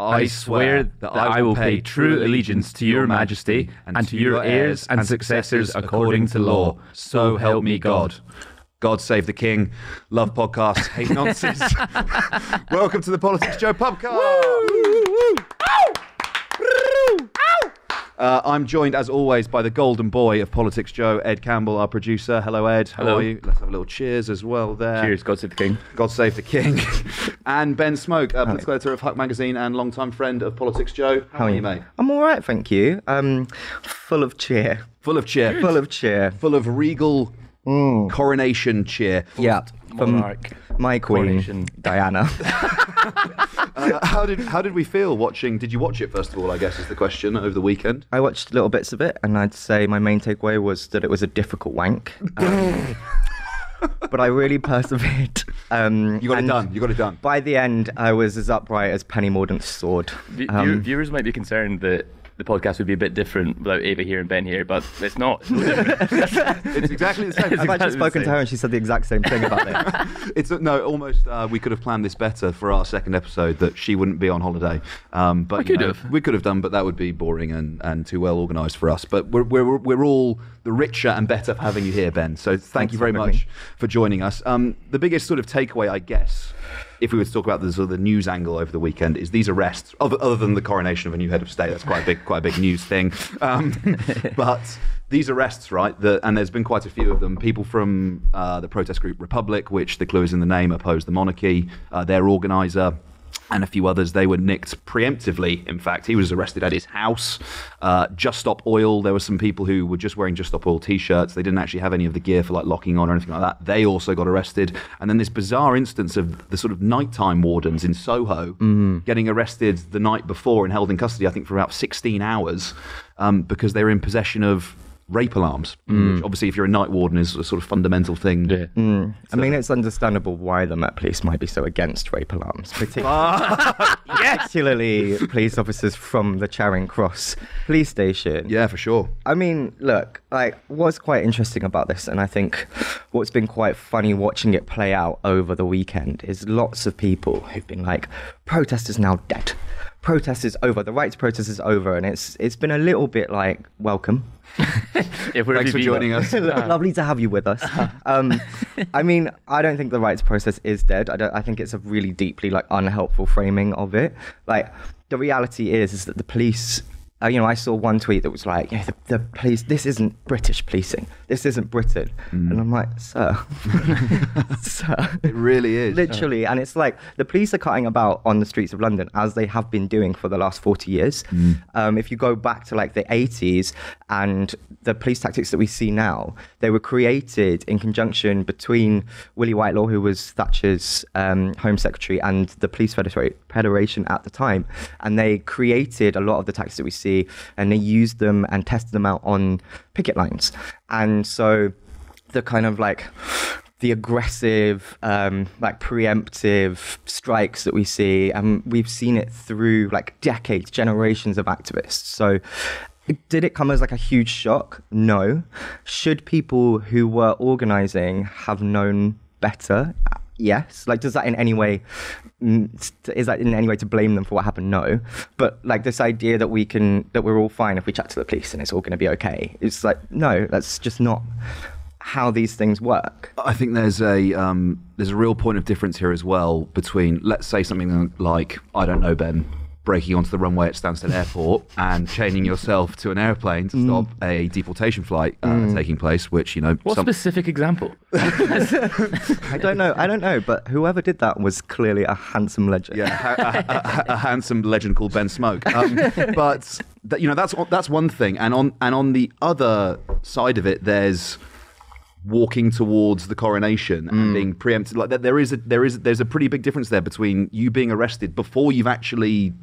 I swear that I will pay true allegiance to your majesty and to your heirs and successors according to law. So help me God. God save the king. Love podcasts. Hate nonsense. Welcome to the Politics Joe Pubcast. I'm joined, as always, by the golden boy of Politics Joe, Ed Campbell, our producer. Hello, Ed. How are you? Let's have a little cheers as well there. Cheers. God save the king. God save the king. And Ben Smoke, political editor of Huck Magazine and long-time friend of Politics Joe. How are you, mate? I'm all right, thank you. Full of cheer. Full of cheer. Full of cheer. Full of regal... coronation cheer. Yeah, monarch. From my queen, coronation. Diana. How did we feel watching? Did you watch it first of all? I guess is the question over the weekend. I watched little bits of it, and I'd say my main takeaway was that it was a difficult wank. But I really persevered. You got it done. You got it done. By the end, I was as upright as Penny Mordaunt's sword. Viewers might be concerned that the podcast would be a bit different without Ava here and Ben here, but it's not. It's exactly the same. I've actually spoken to her and she said the exact same thing about it. We could have planned this better for our second episode, that she wouldn't be on holiday. But we could have done, but that would be boring and too well organised for us. But we're all the richer and better for having you here, Ben. So thank you very much for joining us. The biggest sort of takeaway, I guess, if we were to talk about the sort of the news angle over the weekend, is these arrests, other than the coronation of a new head of state. That's quite a big news thing. But these arrests, right? And there's been quite a few of them. People from the protest group Republic, which the clue is in the name, oppose the monarchy. Their organizer and a few others, they were nicked preemptively. In fact, he was arrested at his house. Just Stop Oil, there were some people who were just wearing Just Stop Oil t-shirts. They didn't actually have any of the gear for like locking on or anything like that. They also got arrested. And then this bizarre instance of the sort of nighttime wardens in Soho getting arrested the night before and held in custody, I think, for about 16 hours because they were in possession of rape alarms, which obviously if you're a night warden is a sort of fundamental thing. Yeah. So, I mean, it's understandable why the Met Police might be so against rape alarms, particularly police officers from the Charing Cross police station. Yeah, for sure. I mean, look, like, what's quite interesting about this, and I think what's been quite funny watching it play out over the weekend, is lots of people who've been like, protest is now dead. Protest is over. The right to protest is over. And it's been a little bit like, welcome. Thanks for joining us. Lovely to have you with us. I mean, I don't think the right to protest is dead. I think it's a really deeply like unhelpful framing of it. Like, the reality is that the police... I saw one tweet that was like, the police, this isn't British policing. This isn't Britain. And I'm like, sir. It really is. Literally. And it's like, the police are cutting about on the streets of London as they have been doing for the last 40 years. If you go back to like the 80s and the police tactics that we see now, they were created in conjunction between Willie Whitelaw, who was Thatcher's Home Secretary, and the Police Federation at the time. And they created a lot of the tactics that we see, and they used them and tested them out on picket lines. And so the kind of like the aggressive like preemptive strikes that we see, and we've seen it through like decades, generations of activists. So did it come as like a huge shock? No. Should people who were organizing have known better? Yes. Like, is that in any way to blame them for what happened? No. But like this idea that that we're all fine if we chat to the police and it's all going to be okay. It's like, no, that's just not how these things work. I think there's a real point of difference here as well between, let's say, something like, I don't know, Ben, breaking onto the runway at Stansted Airport and chaining yourself to an airplane to stop a deportation flight taking place, which, What specific example? I don't know, but whoever did that was clearly a handsome legend. Yeah, a handsome legend called Ben Smoke. But, that's one thing. And on the other side of it, there's walking towards the coronation and being preempted. Like, there's a pretty big difference there between you being arrested before you've actually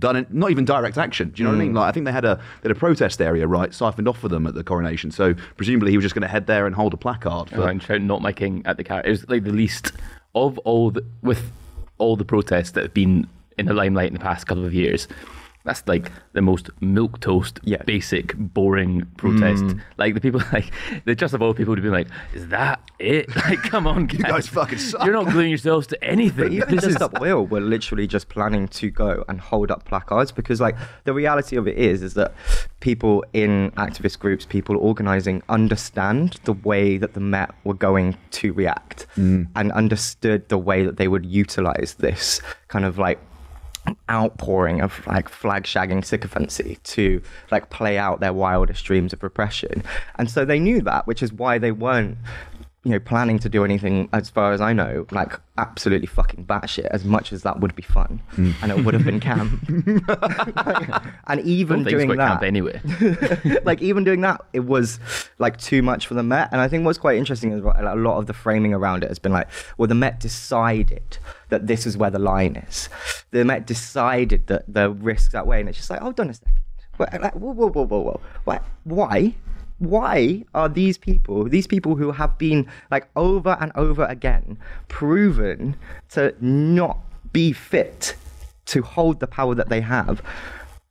done it, not even direct action. Do you know what I mean? Like, I think they had a protest area, right, siphoned off for them at the coronation. So presumably he was just going to head there and hold a placard and shout "Not My King" at the carriage. It was like the least of all the protests that have been in the limelight in the past couple of years. That's like the most milquetoast, basic, boring protest. Like the people, like the Just Stop Oil people would be like, "Is that it? Like, come on, guys. You guys fucking suck. You're not gluing yourselves to anything." Even Just Stop Oil were literally just planning to go and hold up placards, because like the reality of it is that people in activist groups, people organising, understand the way that the Met were going to react and understood the way that they would utilise this kind of like outpouring of like flag shagging sycophancy to like play out their wildest dreams of repression. And so they knew that, which is why they weren't, you know, planning to do anything, as far as I know, like absolutely fucking batshit, as much as that would be fun and it would have been camp. And even doing that anyway, like even doing that, it was like too much for the Met. And I think what's quite interesting is a lot of the framing around it has been like, well, the Met decided that this is where the line is. The Met decided that the risk's that way. And it's just like, hold on a second. Like, whoa. Why? Why are these people who have been like over and over again proven to not be fit to hold the power that they have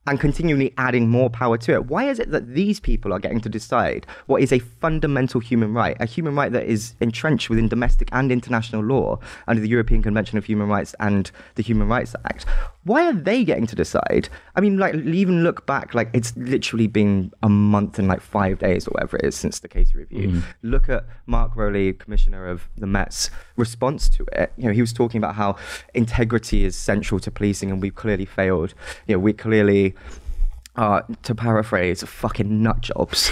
and continually adding more power to it? Why is it that these people are getting to decide what is a fundamental human right, a human right that is entrenched within domestic and international law under the European Convention of Human Rights and the Human Rights Act? Why are they getting to decide? I mean, like, even look back, like, it's literally been a month and like 5 days or whatever it is since the Casey review. Look at Mark Rowley, Commissioner of the Met's response to it. You know, he was talking about how integrity is central to policing and we've clearly failed. You know, we clearly are, to paraphrase, fucking nut jobs.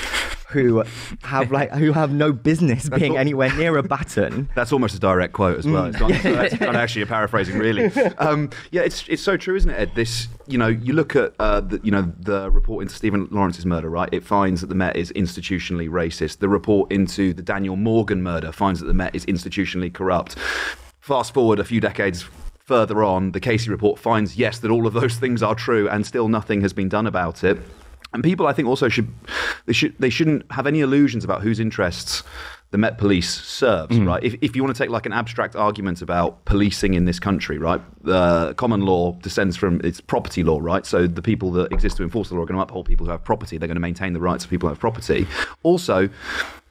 Who have no business being anywhere near a baton. That's almost a direct quote as well. It's not, that's not actually a paraphrasing, really. Yeah, it's so true, isn't it, Ed? This, you know, you look at the report into Stephen Lawrence's murder, right? It finds that the Met is institutionally racist. The report into the Daniel Morgan murder finds that the Met is institutionally corrupt. Fast forward a few decades further on, the Casey report finds, yes, that all of those things are true, and still nothing has been done about it. And people, I think, also shouldn't have any illusions about whose interests the Met Police serves, right? If you want to take like an abstract argument about policing in this country, right? Common law descends from its property law, right? So the people that exist to enforce the law are going to uphold people who have property. They're going to maintain the rights of people who have property. Also,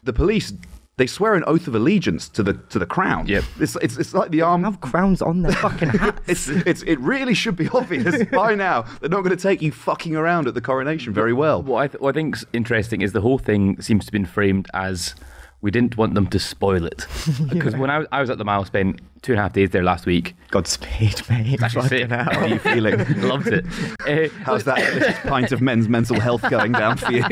the police, they swear an oath of allegiance to the crown. Yep. It's like the arm. They have crowns on their fucking hats. It really should be obvious by now. They're not going to take you fucking around at the coronation very well. What I think's interesting is the whole thing seems to have been framed as, we didn't want them to spoil it. Because when I was at the Mile, spent 2.5 days there last week. Godspeed, mate. How are you feeling? Loved it. How's that pint of men's mental health going down for you?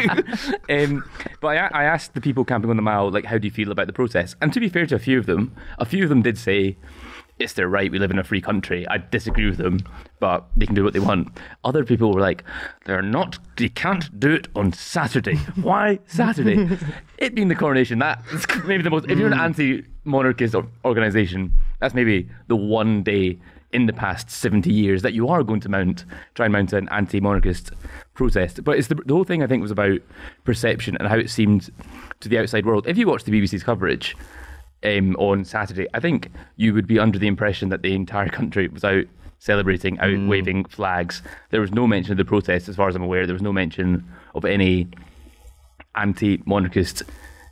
But I asked the people camping on the Mile, like, how do you feel about the protest? And to be fair to a few of them did say, it's their right, we live in a free country. I disagree with them, but they can do what they want. Other people were like, they can't do it on Saturday. Why Saturday? It being the coronation, that's maybe the most, if you're an anti-monarchist organisation, that's maybe the one day in the past 70 years that you are going to try and mount an anti-monarchist protest. But it's the whole thing, I think, was about perception and how it seemed to the outside world. If you watch the BBC's coverage, on Saturday, I think you would be under the impression that the entire country was out celebrating, out waving flags. There was no mention of the protest, as far as I'm aware. There was no mention of any anti-monarchist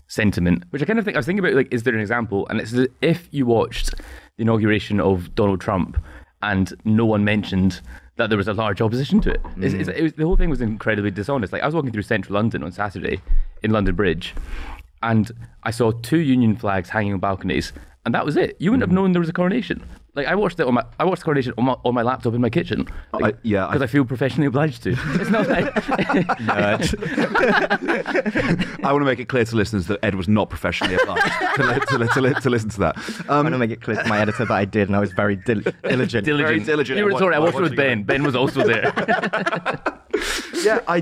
sentiment, which I kind of think, I was thinking about, like, is there an example? And it's as if you watched the inauguration of Donald Trump and no one mentioned that there was a large opposition to it. The whole thing was incredibly dishonest. Like, I was walking through central London on Saturday in London Bridge, and I saw two union flags hanging on balconies, and that was it. You wouldn't have known there was a coronation. Like, I watched the coronation on my laptop in my kitchen. Like, because I feel professionally obliged to. It's not like nerd. I want to make it clear to listeners that Ed was not professionally obliged to listen to that. I want to make it clear to my editor that I did, and I was very diligent. Very diligent. Sorry, I watched with Ben. Ben was also there. Yeah, I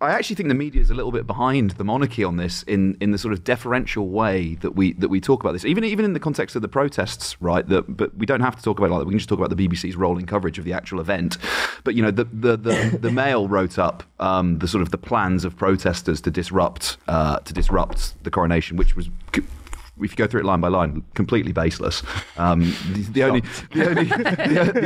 actually think the media is a little bit behind the monarchy on this in the sort of deferential way that we talk about this, even in the context of the protests, right? But we don't have to talk about it like that. We can just talk about the BBC's rolling coverage of the actual event. But you know, the Mail wrote up the sort of the plans of protesters to disrupt the coronation, which was if you go through it line by line, completely baseless. The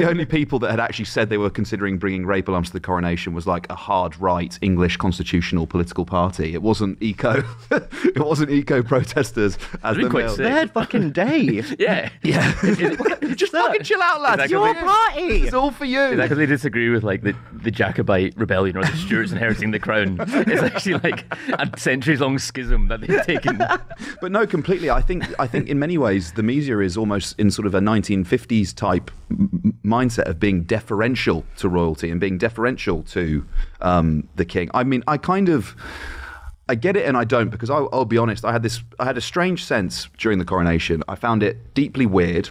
only people that had actually said they were considering bringing rape alarms to the coronation was like a hard right English constitutional political party. It wasn't eco. It wasn't eco protesters. As the third fucking day. Yeah. Just fucking chill out, lads. It's your party. It's all for you. Is that because they disagree with like the Jacobite rebellion or the Stuarts inheriting the crown? It's actually like a centuries-long schism that they've taken. But no, completely. I think in many ways the media is almost in sort of a 1950s type mindset of being deferential to royalty and being deferential to the king. I mean, I get it and I don't, because I'll be honest. I had a strange sense during the coronation. I found it deeply weird.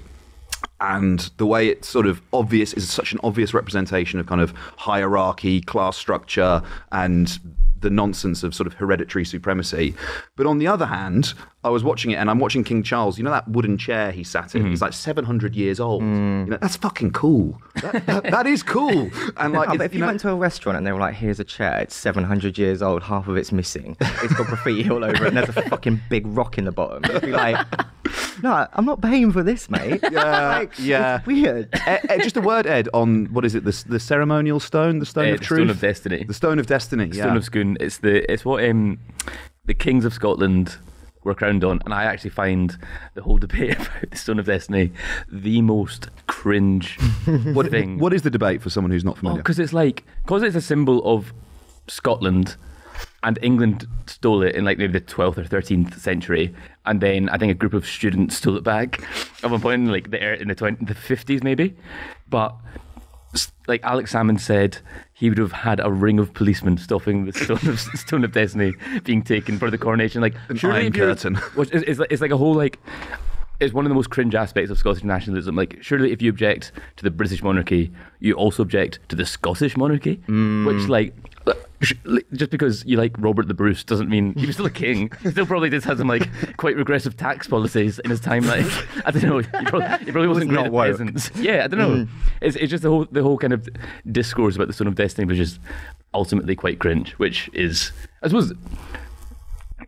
And the way it's sort of obvious is such an obvious representation of kind of hierarchy, class structure, and the nonsense of sort of hereditary supremacy. But on the other hand, I was watching it, and I'm watching King Charles. You know that wooden chair he sat in? Mm. He's like 700 years old. Mm. You know, that's fucking cool. That is cool. And like, but if you went to a restaurant and they were like, here's a chair, it's 700 years old, half of it's missing, it's got graffiti all over it, and there's a fucking big rock in the bottom, you'd be like, no, I'm not paying for this, mate. Yeah, it's weird. Just a word, Ed, on what is it? The ceremonial stone, the stone of truth, the stone of destiny, the Stone of Scone. It's what the kings of Scotland were crowned on, and I actually find the whole debate about the Stone of Destiny the most cringe thing. What is the debate for someone who's not familiar? Because it's a symbol of Scotland. And England stole it in like maybe the 12th or 13th century, and then I think a group of students stole it back at one point in like the 50s maybe. But like Alex Salmond said, he would have had a ring of policemen stopping the Stone of Destiny being taken for the coronation. Like an iron curtain. It's like a whole like. It's one of the most cringe aspects of Scottish nationalism. Like, surely if you object to the British monarchy, you also object to the Scottish monarchy, which, like, just because you like Robert the Bruce doesn't mean he was still a king. He still probably just had some like quite regressive tax policies in his time. Like, I don't know. He probably wasn't great at peasants. Yeah, I don't know. It's just the whole kind of discourse about the Stone of Destiny was just ultimately quite cringe, which is, I suppose.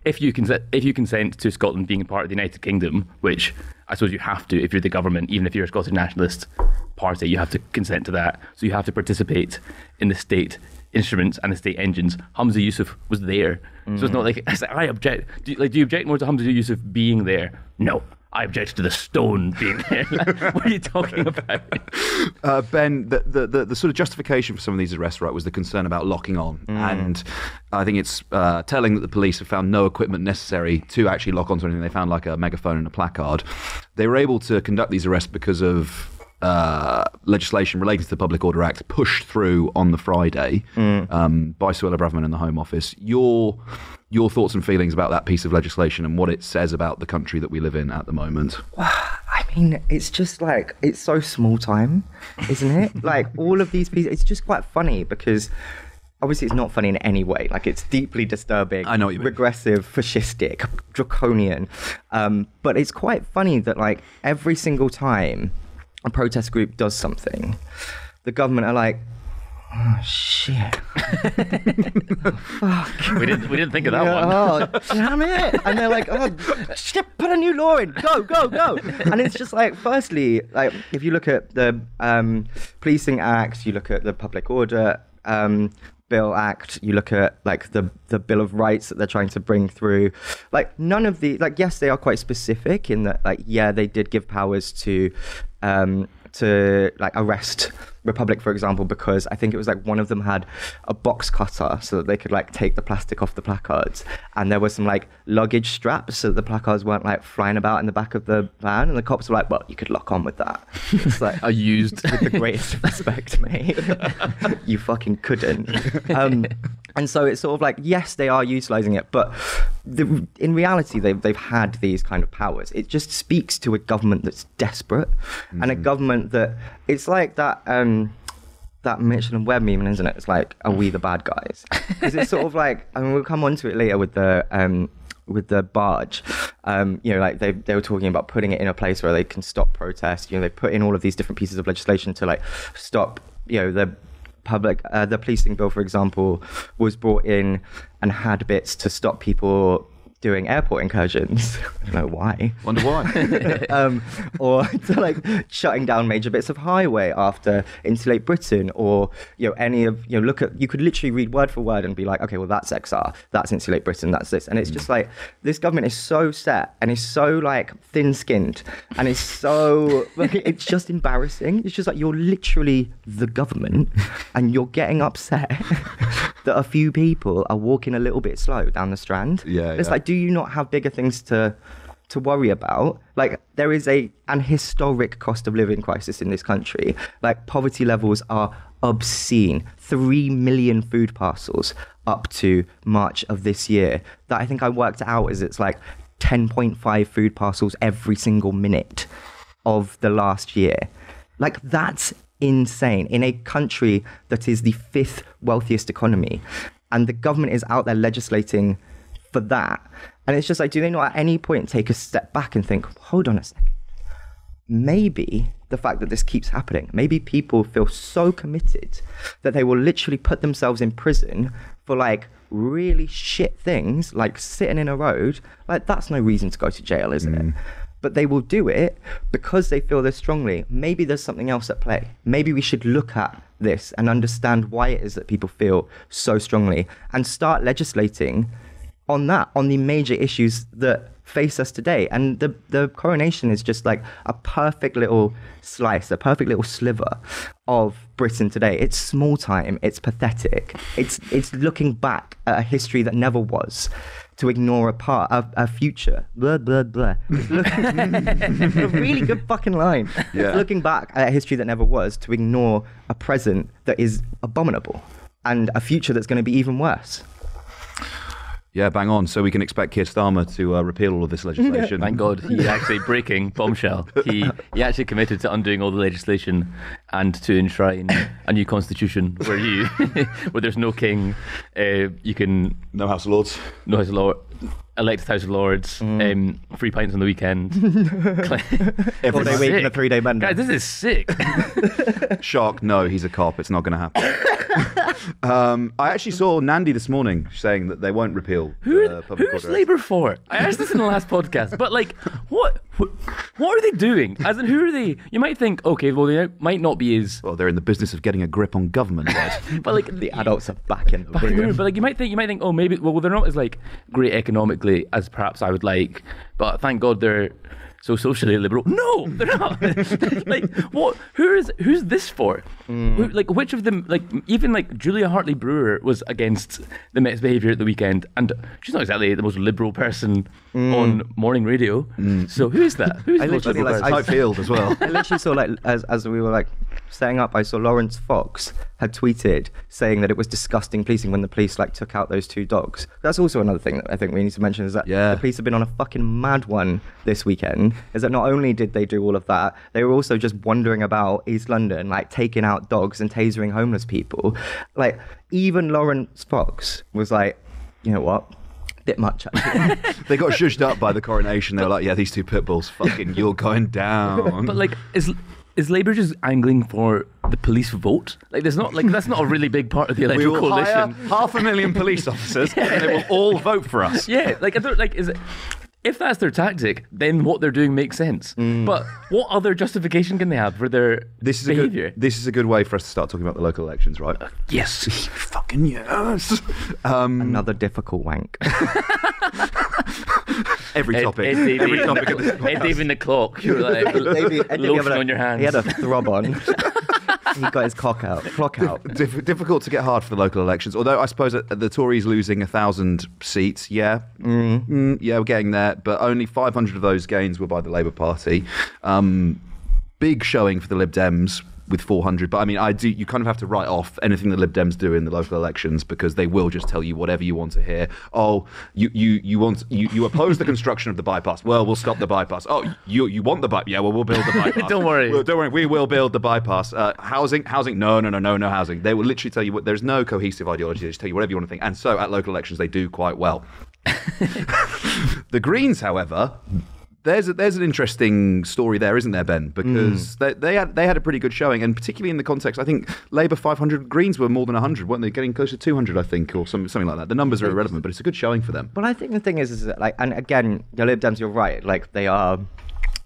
If you consent to Scotland being part of the United Kingdom, which I suppose you have to if you're the government, even if you're a Scottish nationalist party, you have to consent to that. So you have to participate in the state instruments and the state engines. Hamza Yusuf was there. So it's not like, I object. Do you object more to Hamza Yusuf being there? No. I object to the stone being there. What are you talking about? Ben, the sort of justification for some of these arrests, right, was the concern about locking on. And I think it's telling that the police have found no equipment necessary to actually lock onto anything. They found like a megaphone and a placard. They were able to conduct these arrests because of legislation relating to the Public Order Act pushed through on the Friday by Suella Braverman and the Home Office. Your thoughts and feelings about that piece of legislation and what it says about the country that we live in at the moment? I mean, it's just like, it's so small time, isn't it? Like all of these pieces, it's just quite funny because obviously it's not funny in any way. Like it's deeply disturbing, I know what you mean. Regressive, fascistic, draconian. But it's quite funny that like every single time a protest group does something, the government are like, oh shit! Oh, fuck! We didn't think of that one. Oh, damn it! And they're like, oh shit! Put a new law in. Go, go, go! And it's just like, firstly, like if you look at the Policing Act, you look at the Public Order Bill Act, you look at like the Bill of Rights that they're trying to bring through. Like none of the like, yes, they are quite specific in that. Like, yeah, they did give powers to like arrest Republic, for example, because I think it was like one of them had a box cutter so that they could like take the plastic off the placards, and there were some like luggage straps so that the placards weren't like flying about in the back of the van, and the cops were like, well, you could lock on with that. It's like, I used with the greatest respect, mate. You fucking couldn't. And so it's sort of like, yes, they are utilizing it, but in reality they've had these kind of powers. It just speaks to a government that's desperate and a government that it's like that Mitchell and Webb meme, isn't it? It's like, are we the bad guys? Because it's sort of like, I mean, we'll come on to it later with the barge. You know, like they were talking about putting it in a place where they can stop protests. You know, they put in all of these different pieces of legislation to like stop, you know, the policing bill, for example, was brought in and had bits to stop people doing airport incursions. I don't know why. Wonder why. Or to shutting down major bits of highway after Insulate Britain, or look at, you could literally read word for word and be like, okay, well that's XR, that's Insulate Britain, that's this, and it's just like this government is so set and is so thin-skinned and it's so it's just embarrassing. It's just you're literally the government and you're getting upset that a few people are walking a little bit slow down the Strand. Do you not have bigger things to worry about? There is an historic cost of living crisis in this country. Poverty levels are obscene. 3 million food parcels up to March of this year. That, I think I worked out, is it's 10.5 food parcels every single minute of the last year. That's insane. In a country that is the 5th wealthiest economy, and the government is out there legislating for that. And it's just do they not at any point take a step back and think, hold on a second, maybe the fact that this keeps happening, maybe people feel so committed that they will literally put themselves in prison for really shit things, sitting in a road, that's no reason to go to jail, isn't it? But they will do it because they feel this strongly. Maybe there's something else at play. Maybe we should look at this and understand why it is that people feel so strongly and start legislating on that, on the major issues that face us today. And the coronation is just a perfect little slice, a perfect little sliver of Britain today. It's small time, it's pathetic. It's looking back at a history that never was, to ignore a future. Blah, blah, blah. It's a really good fucking line. Yeah. It's looking back at a history that never was to ignore a present that is abominable and a future that's going to be even worse. Yeah, bang on. So we can expect Keir Starmer to repeal all of this legislation. Thank God. He actually, breaking bombshell, he actually committed to undoing all the legislation and to enshrine a new constitution where there's no king, you can... No House of Lords. No House of Lords. Elected House of Lords, free pints on the weekend. Every day week and a 3-day bender. Guys, this is sick. Shark, no, he's a cop. It's not going to happen. I actually saw Nandi this morning saying that they won't repeal. Who's Labour for? I asked this in the last podcast, but what are they doing? As in, who are they? You might think, okay, well, they might not be as... Well, they're in the business of getting a grip on government, right? But the adults are back in the room. But you might think, oh, maybe, well, they're not as great economically as perhaps I would like, but thank God they're so socially liberal. No, they're not. What? Who's this for? Which of them? Even Julia Hartley Brewer was against the Mets' behaviour at the weekend, and she's not exactly the most liberal person on morning radio. So who is that? Who's the most liberal person? Field as well. I literally saw as we were setting up, I saw Lawrence Fox had tweeted saying that it was disgusting policing when the police took out those 2 dogs. That's also another thing that I think we need to mention, is that the police have been on a fucking mad one this weekend, is that not only did they do all of that, they were also just wandering about East London, taking out dogs and tasering homeless people. Even Lawrence Fox was you know what? Bit much, actually. They got shushed up by the coronation. They were these 2 pit bulls, fucking, you're going down. But is Labour just angling for the police vote? There's not that's not a really big part of the electoral coalition. We will hire 500,000 police officers, and they will all vote for us. Yeah, if that's their tactic, then what they're doing makes sense. But what other justification can they have for their behaviour? This is a good way for us to start talking about the local elections, right? Yes. Fucking yes. Another difficult wank. Every topic of this podcast. Ed Davey in the clock. You were loafing on your hands. He had a throb on. He got his clock out. Difficult to get hard for the local elections. Although I suppose the Tories losing 1,000 seats, we're getting there. But only 500 of those gains were by the Labour Party. Big showing for the Lib Dems with 400. But I mean, you kind of have to write off anything the Lib Dems do in the local elections, because they will just tell you whatever you want to hear. Oh, you oppose the construction of the bypass. Well, we'll stop the bypass. Oh, you want the bypass? Yeah, well, we'll build the bypass. Don't worry. We will build the bypass. Housing. No housing. They will literally tell you what. There's no cohesive ideology. They just tell you whatever you want to think. And so at local elections, they do quite well. The Greens, however, There's an interesting story there, isn't there, Ben? Because they had a pretty good showing, and particularly in the context, I think Labour 500, Greens were more than 100, weren't they? Getting close to 200, I think, or something like that. The numbers are irrelevant, but it's a good showing for them. Well, I think the thing is that, like, and again, the Lib Dems, you're right, like they are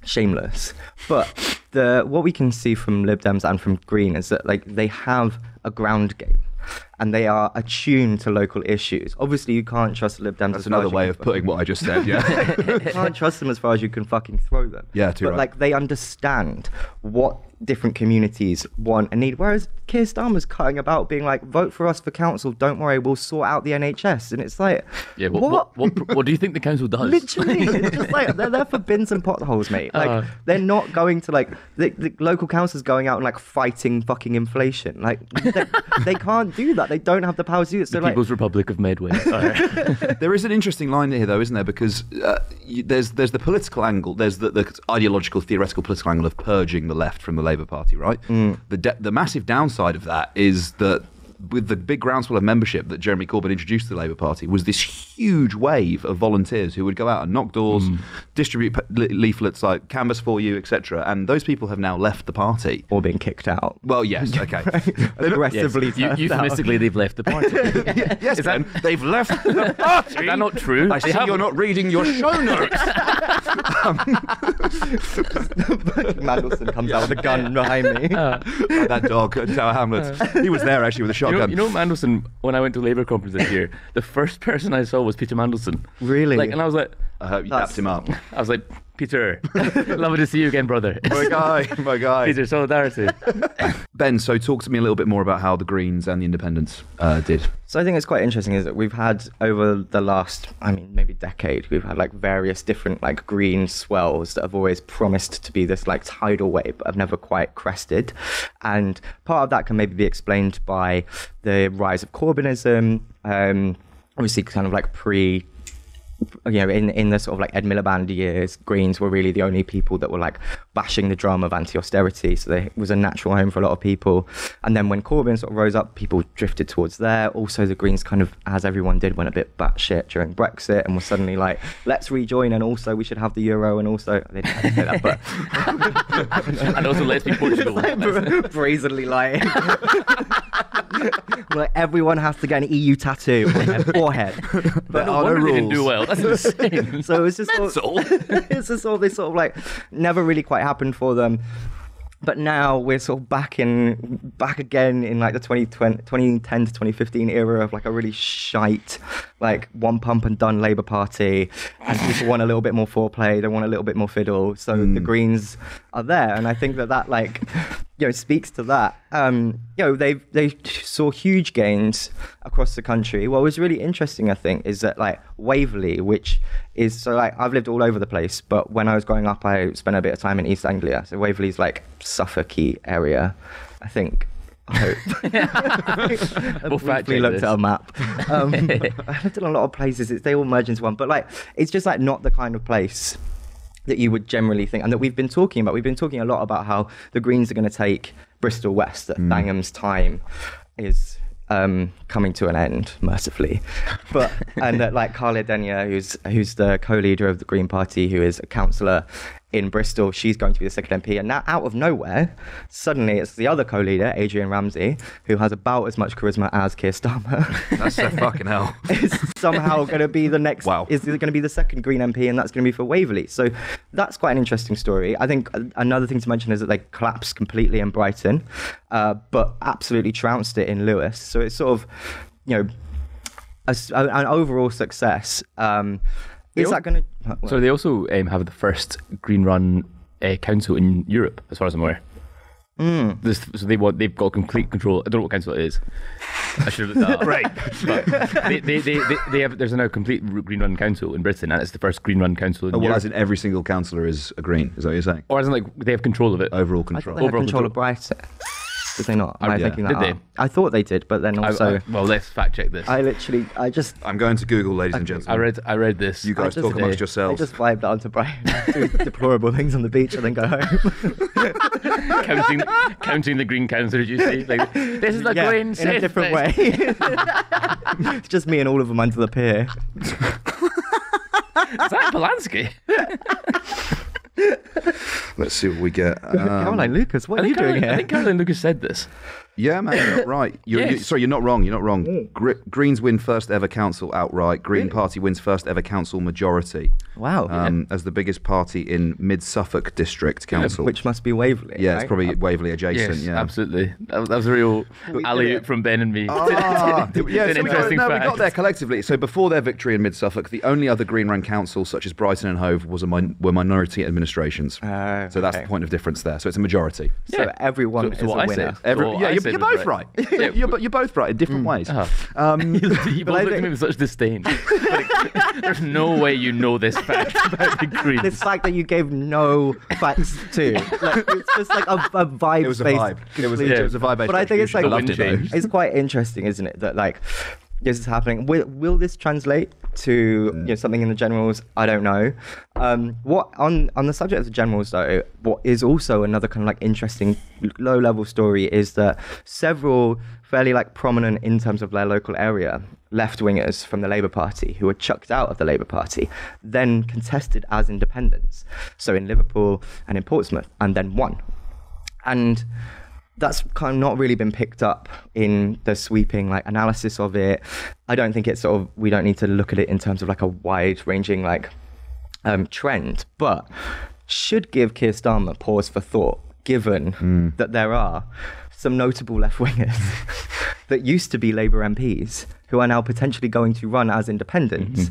shameless, but what we can see from Lib Dems and from Green is that like they have a ground game. And they are attuned to local issues. Obviously, you can't trust Lib Dems. That's another way of putting what I just said, yeah. You can't trust them as far as you can fucking throw them. Yeah, too right. But, like, they understand what different communities want and need, whereas Keir Starmer's cutting about being like, vote for us for council, don't worry, we'll sort out the NHS. And it's like, yeah, what do you think the council does? Literally, it's just like, they're there for bins and potholes, mate. Like, they're not going to, like, the local council's going out and, like, fighting fucking inflation. Like, they can't do that. They don't have the power to do it. So the People's Republic have made way. There is an interesting line here, though, isn't there? Because there's the political angle, there's the ideological, theoretical political angle of purging the left from the Labour Party, right? The massive downside of that is that with the big groundswell of membership that Jeremy Corbyn introduced to the Labour Party was this huge wave of volunteers who would go out and knock doors, distribute leaflets like Canvas for You, etc. And those people have now left the party. Or been kicked out. Well, yes, okay. Aggressively. Yes. Euphemistically, they've left the party. Yes, Ben, they've left the party. Is that not true? I see you're not reading your show notes. Mandelson comes out with a gun behind me. Oh, that dog at Tower Hamlets. He was there, actually, with a shotgun. You know Mandelson, when I went to Labour conference this year, the first person I saw was Peter Mandelson. Really? Like, and I was like... I hope you tapped him up. I was like, Peter, lovely to see you again, brother. My guy. Peter, solidarity. Ben, so talk to me a little bit more about how the Greens and the Independents did. So I think it's quite interesting is that we've had over the last, I mean, maybe decade, we've had like various different like green swells that have always promised to be this like tidal wave, but have never quite crested. And part of that can maybe be explained by the rise of Corbynism, obviously kind of like you know, in the sort of like Ed Miliband years, Greens were really the only people that were like bashing the drum of anti-austerity. So it was a natural home for a lot of people. And then when Corbyn sort of rose up, people drifted towards there. Also, the Greens kind of, as everyone did, went a bit batshit during Brexit and were suddenly like, let's rejoin. And also, we should have the euro. And also, they didn't have to say that, but. And also, let's be Portugal. Like brazenly lying. Like everyone has to get an EU tattoo on their forehead. But no wonder they didn't do well. That's insane. So it's just all this sort of like never really quite happened for them. But now we're sort of back again in like the 2010 to 2015 era of like a really shite, like one pump and done Labour Party, and people want a little bit more foreplay, they want a little bit more fiddle. So the Greens are there, and I think that like, you know, speaks to that. You know, they saw huge gains across the country. What was really interesting, I think, is that like Waverley, which is so like I've lived all over the place, but when I was growing up, I spent a bit of time in East Anglia. So Waverley's like Suffolky area, I think. I hope. We looked at a map. I lived in a lot of places. They all merge into one, but like it's just like not the kind of place that you would generally think, and that we've been talking about. We've been talking a lot about how the Greens are going to take Bristol West, that Bangham's time is coming to an end, mercifully. But and that like Carla Denia, who's the co-leader of the Green Party, who is a councillor in Bristol, she's going to be the second MP. And now, out of nowhere, suddenly it's the other co-leader, Adrian Ramsey, who has about as much charisma as Keir Starmer. That's so fucking hell. Is somehow going to be the next... Wow. Is going to be the second Green MP, and that's going to be for Waverley. So that's quite an interesting story. I think another thing to mention is that they collapsed completely in Brighton, but absolutely trounced it in Lewes. So it's sort of, you know, an overall success. Is that going to... So they also have the first Green run council in Europe, as far as I'm aware. So they've got complete control. I don't know what council it is. I should have looked that up. Right. But there's now a complete Green run council in Britain, and it's the first Green run council in Europe. Well, as in every single councillor is a Green, is that what you're saying? Or as in like they have control of it. Overall control. Overall control of Brighton. Did they not? I thought they did, but then also... well, let's fact check this. I'm going to Google, ladies and gentlemen. I read this. You guys talk amongst yourselves. I just vibed out to Brian. Do deplorable things on the beach and then go home. counting the Green councillors, you see? Like, this is the Green... in a different way. It's just me and all of them under the pier. Is that Polanski? Let's see what we get. Caroline Lucas, what are you doing here? I think Caroline Lucas said this. Yeah, man, you're not right. Sorry, you're not wrong. You're not wrong. Mm. Greens win first ever council outright. Green Party wins first ever council majority. Wow. As the biggest party in Mid-Suffolk District Council. Yeah, which must be Waverley. Yeah, right? It's probably Waverley adjacent. Yes, yeah, absolutely. That was a real alley-oop from Ben and me. We got there collectively. So before their victory in Mid-Suffolk, the only other Green-run council, such as Brighton and Hove, were minority administrations. So that's the point of difference there. So it's a majority. Yeah. So everyone is a winner. You're both right. You're both right in different ways. You both look at me with such disdain. There's no way you know this fact about the Greens. This fact that you gave no facts to. Like, it's just like a vibe. It was a vibe. It was a vibe. But I think it's like it's quite interesting, isn't it? That like this is happening. Will this translate to something in the generals? I don't know. On the subject of the generals though, what is also another kind of like interesting low level story is that several fairly like prominent in terms of their local area left wingers from the Labour Party who were chucked out of the Labour Party then contested as independents. So in Liverpool and in Portsmouth, and then won. And that's kind of not really been picked up in the sweeping like analysis of it. I don't think it's sort of, we don't need to look at it in terms of like a wide ranging like trend, but should give Keir Starmer pause for thought, given that there are some notable left wingers that used to be Labour MPs who are now potentially going to run as independents.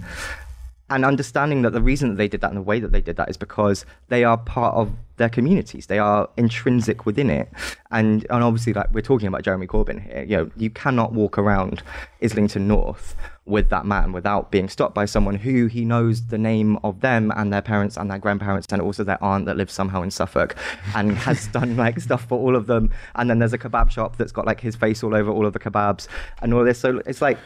And understanding that the reason that they did that and the way that they did that is because they are part of their communities. They are intrinsic within it. And obviously, like, we're talking about Jeremy Corbyn here. You know, you cannot walk around Islington North with that man without being stopped by someone who he knows the name of them and their parents and their grandparents and also their aunt that lives somehow in Suffolk and has done like stuff for all of them. And then there's a kebab shop that's got like his face all over all of the kebabs and all this. So it's like,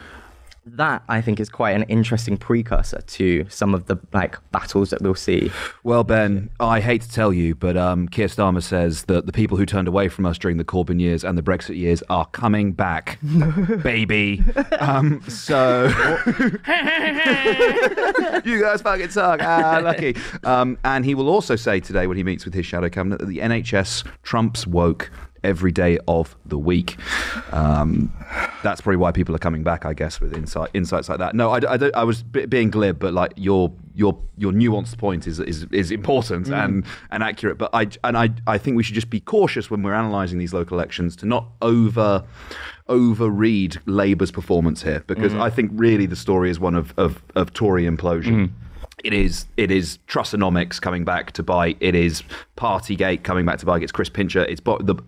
that, I think, is quite an interesting precursor to some of the like battles that we'll see. Well, Ben, I hate to tell you, but Keir Starmer says that the people who turned away from us during the Corbyn years and the Brexit years are coming back, baby. You guys fucking suck. Lucky. And he will also say today when he meets with his shadow cabinet that the NHS trumps woke every day of the week. That's probably why people are coming back, I guess, with insights like that. No, I was being glib, but like your nuanced point is important and accurate. But I think we should just be cautious when we're analysing these local elections to not overread Labour's performance here, because I think really the story is one of Tory implosion. It is Trussonomics coming back to bite. It is Partygate coming back to bite. It's Chris Pincher. It's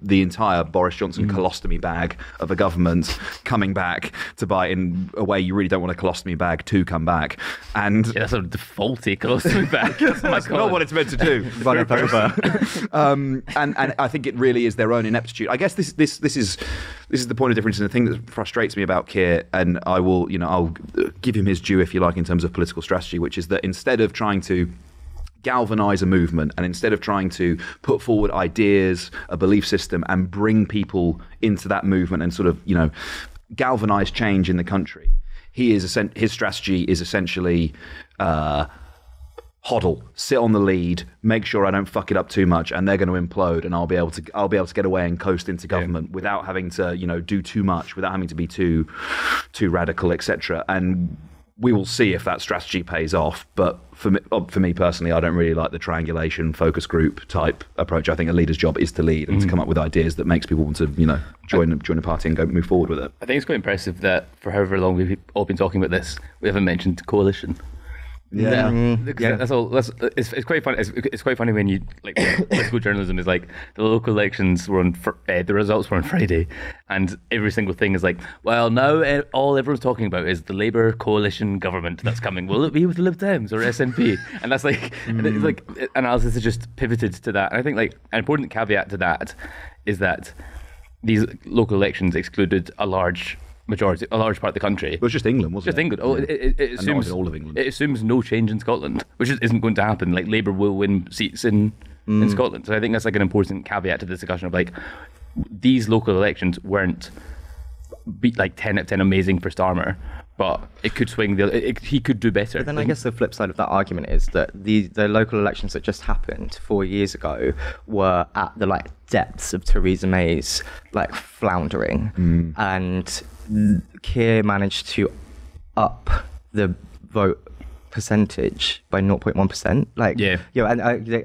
the entire Boris Johnson colostomy bag of a government coming back to bite in a way you really don't want a colostomy bag to come back. And yeah, that's a defaulty colostomy bag. That's not what it's meant to do. Run it over. And I think it really is their own ineptitude. I guess this is the point of difference, and the thing that frustrates me about Keir. And I will, I'll give him his due, if you like, in terms of political strategy, which is that instead of trying to galvanize a movement and instead of trying to put forward ideas, a belief system, and bring people into that movement and sort of, galvanize change in the country, his strategy is essentially hoddle, sit on the lead, make sure I don't fuck it up too much, and they're going to implode, and I'll be able to get away and coast into government without having to, do too much, without having to be too radical, etc. And we will see if that strategy pays off. But for me personally, I don't really like the triangulation focus group type approach. I think a leader's job is to lead and to come up with ideas that makes people want to, join a party and move forward with it. I think it's quite impressive that for however long we've all been talking about this, we haven't mentioned coalition. Yeah. That's all. It's quite funny. It's quite funny when you like political journalism is like the local elections were on. The results were on Friday, and every single thing is like, well, now all everyone's talking about is the Labour coalition government that's coming. Will it be with the Lib Dems or SNP? And that's like, it's like analysis has just pivoted to that. And I think like an important caveat to that is that these local elections excluded a large part of the country. It was just England, wasn't it? Just England. Oh, yeah. It assumes all of England. It assumes no change in Scotland, which isn't going to happen. Like Labour will win seats in Scotland, so I think that's like an important caveat to this discussion of like these local elections weren't 10 out of 10 amazing for Starmer, but it could swing. He could do better. But then I guess the flip side of that argument is that the local elections that just happened 4 years ago were at the like depths of Theresa May's like floundering, and Keir managed to up the vote percentage by 0.1%, like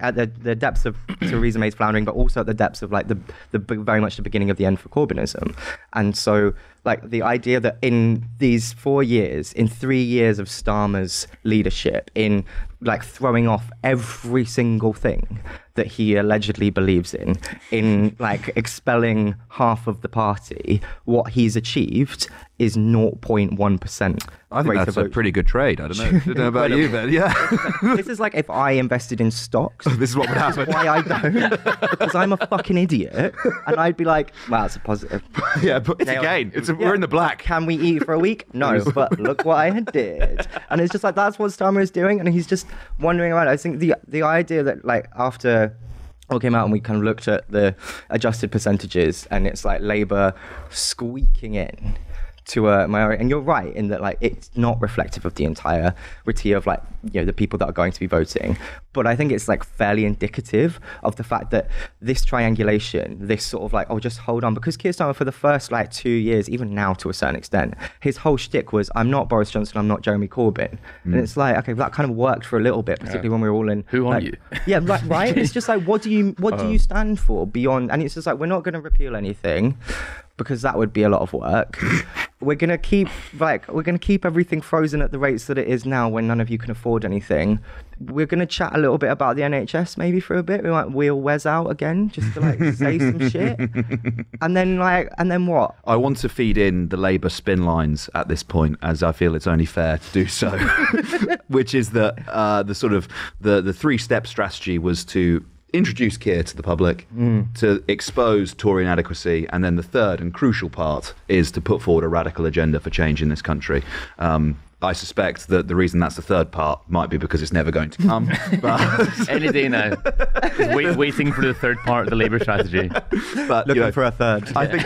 at the depths of Theresa May's floundering, but also at the depths of like the very much the beginning of the end for Corbynism. And so like the idea that in these 4 years, in 3 years of Starmer's leadership, in like throwing off every single thing that he allegedly believes in like expelling half of the party, what he's achieved is 0.1%. I think that's a pretty good trade. I don't know, about you, Ben. Yeah. This is like if I invested in stocks. This is what would happen. This is why I don't. Because I'm a fucking idiot. And I'd be like, wow, it's a positive. Yeah, but it's a gain. We're in the black. Can we eat for a week? No, but look what I did. And it's just like, that's what Starmer is doing. And he's just wandering around. I think the idea that like after all came out and we kind of looked at the adjusted percentages, and it's like Labour squeaking in to a minority, and you're right in that like it's not reflective of the entirety of like, you know, the people that are going to be voting, but I think it's like fairly indicative of the fact that this triangulation, this sort of like, oh, just hold on, because Keir Starmer for the first like 2 years, even now to a certain extent, his whole shtick was, I'm not Boris Johnson, I'm not Jeremy Corbyn, and it's like, okay, that kind of worked for a little bit, particularly when we were all in who like, are you? Yeah, like, right. It's just like, what do you stand for beyond? And it's just like, we're not going to repeal anything, because that would be a lot of work. We're gonna keep everything frozen at the rates that it is now, when none of you can afford anything. We're gonna chat a little bit about the NHS maybe for a bit. We might wheel Wes out again just to like say some shit. And then what? I want to feed in the Labour spin lines at this point, as I feel it's only fair to do so. Which is that the sort of the three-step strategy was to introduce Keir to the public, to expose Tory inadequacy, and then the third and crucial part is to put forward a radical agenda for change in this country. I suspect that the reason that's the third part might be because it's never going to come. But any day now. Waiting for the third part of the Labour strategy. But looking for a third. I think...